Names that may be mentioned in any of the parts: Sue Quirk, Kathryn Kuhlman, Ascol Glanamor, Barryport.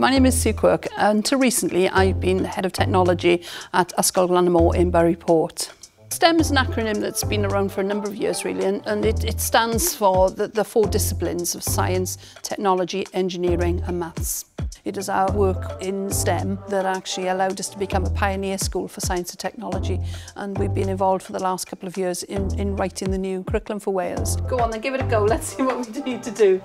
My name is Sue Quirk. Until recently, I've been Head of Technology at Ascol Glanamor in Barryport. STEM is an acronym that's been around for a number of years really, and it stands for the four disciplines of science, technology, engineering and maths. It is our work in STEM that actually allowed us to become a pioneer school for science and technology, and we've been involved for the last couple of years in writing the new curriculum for Wales. Go on then, give it a go, let's see what we need to do.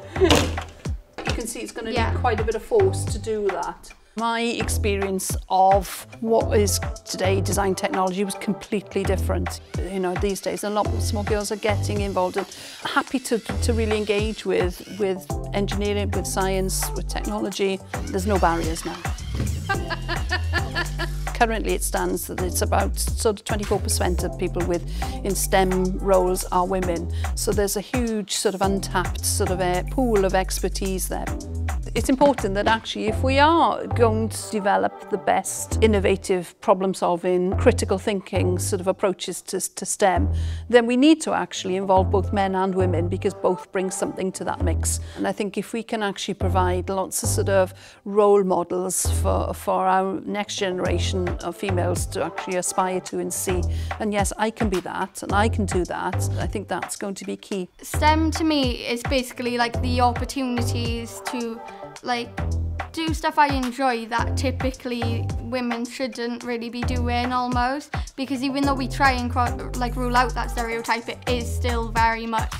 You can see it's going to need quite a bit of force to do that. My experience of what is today design technology was completely different. You know, these days a lot more girls are getting involved and happy to really engage with engineering, with science, with technology. There's no barriers now. Currently it stands that it's about sort of 24% of people in STEM roles are women. So there's a huge sort of untapped sort of a pool of expertise there. It's important that actually if we are going to develop the best innovative problem solving, critical thinking sort of approaches to STEM, then we need to actually involve both men and women because both bring something to that mix. And I think if we can actually provide lots of sort of role models for our next generation of females to actually aspire to and see, and yes, I can be that and I can do that, I think that's going to be key. STEM to me is basically like the opportunities to do stuff I enjoy that typically women shouldn't really be doing almost, because even though we try and rule out that stereotype, it is still very much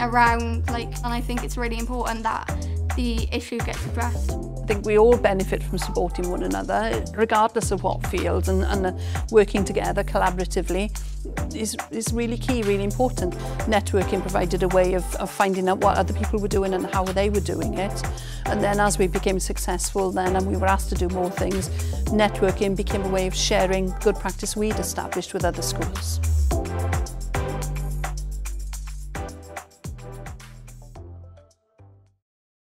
around, and I think it's really important that the issue gets addressed. I think we all benefit from supporting one another, regardless of what field, and working together collaboratively is really key, really important. Networking provided a way of finding out what other people were doing and how they were doing it. And then as we became successful then and we were asked to do more things, networking became a way of sharing good practice we'd established with other schools.